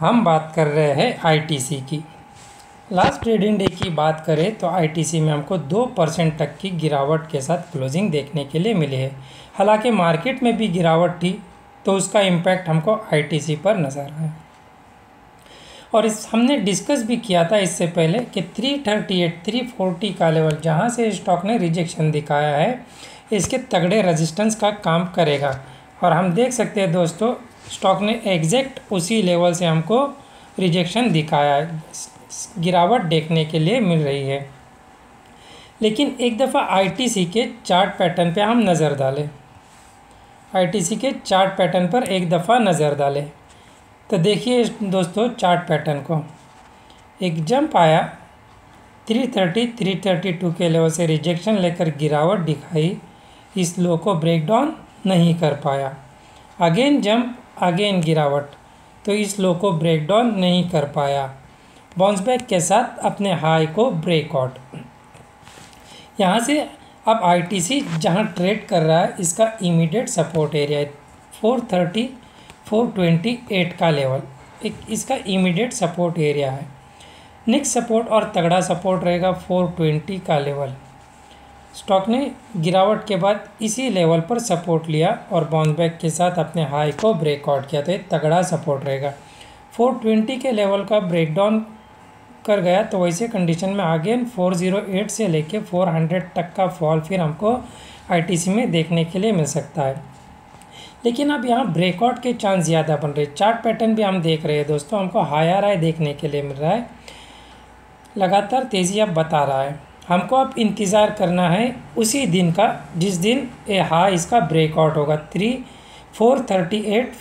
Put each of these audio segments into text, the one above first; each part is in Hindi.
हम बात कर रहे हैं आईटीसी की। लास्ट ट्रेडिंग डे की बात करें तो आईटीसी में हमको 2% तक की गिरावट के साथ क्लोजिंग देखने के लिए मिली है। हालांकि मार्केट में भी गिरावट थी तो उसका इम्पैक्ट हमको आईटीसी पर नज़र आया। और हमने डिस्कस भी किया था इससे पहले कि 338 340 का लेवल जहां से स्टॉक ने रिजेक्शन दिखाया है, इसके तगड़े रेजिस्टेंस का काम करेगा। और हम देख सकते हैं दोस्तों, स्टॉक ने एग्जैक्ट उसी लेवल से हमको रिजेक्शन दिखाया है, गिरावट देखने के लिए मिल रही है। लेकिन एक दफ़ा आईटीसी के चार्ट पैटर्न पे हम नज़र डालें, आईटीसी के चार्ट पैटर्न पर एक दफ़ा नज़र डालें तो देखिए दोस्तों चार्ट पैटर्न को, एक जंप आया 330 332 के लेवल से रिजेक्शन लेकर गिरावट दिखाई, इस लो को ब्रेक डाउन नहीं कर पाया। अगेन जंप, अगेन गिरावट, तो इस लो को ब्रेक डाउन नहीं कर पाया। बाउंस बैक के साथ अपने हाई को ब्रेकआउट। यहाँ से अब आईटीसी जहाँ ट्रेड कर रहा है इसका इमीडिएट सपोर्ट एरिया है 430 428 का लेवल, एक इसका इमीडिएट सपोर्ट एरिया है। नेक्स्ट सपोर्ट और तगड़ा सपोर्ट रहेगा 420 का लेवल। स्टॉक ने गिरावट के बाद इसी लेवल पर सपोर्ट लिया और बाउंस बैक के साथ अपने हाई को ब्रेकआउट किया, तो ये तगड़ा सपोर्ट रहेगा। 420 के लेवल का ब्रेकडाउन कर गया तो वैसे कंडीशन में अगेन 408 से लेके 400 तक का फॉल फिर हमको आईटीसी में देखने के लिए मिल सकता है। लेकिन अब यहाँ ब्रेकआउट के चांस ज़्यादा बन रहे हैं। चार्ट पैटर्न भी हम देख रहे हैं दोस्तों, हमको हायर हाई देखने के लिए मिल रहा है, लगातार तेज़ी अब बता रहा है। हमको अब इंतज़ार करना है उसी दिन का जिस दिन ये हाई इसका ब्रेकआउट होगा। 438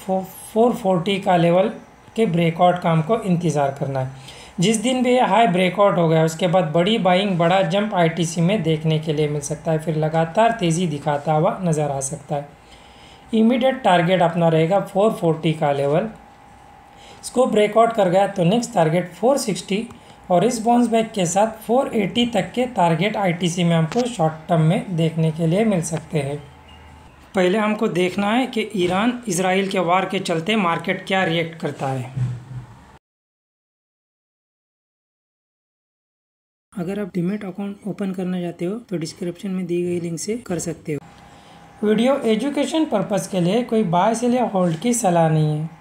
440 का लेवल के ब्रेकआउट का हमको इंतज़ार करना है। जिस दिन भी ये हाई ब्रेकआउट हो गया उसके बाद बड़ी बाइंग, बड़ा जंप आईटीसी में देखने के लिए मिल सकता है, फिर लगातार तेज़ी दिखाता हुआ नज़र आ सकता है। इमीडिएट टारगेट अपना रहेगा 440 का लेवल, इसको ब्रेकआउट कर गया तो नेक्स्ट टारगेट 460 और इस बाउंस बैक के साथ 480 तक के टारगेट आईटीसी में हमको शॉर्ट टर्म में देखने के लिए मिल सकते हैं। पहले हमको देखना है कि ईरान इजराइल के वार के चलते मार्केट क्या रिएक्ट करता है। अगर आप डीमैट अकाउंट ओपन करना चाहते हो तो डिस्क्रिप्शन में दी गई लिंक से कर सकते हो। वीडियो एजुकेशन पर्पस के लिए, कोई बाय सेल या होल्ड की सलाह नहीं है।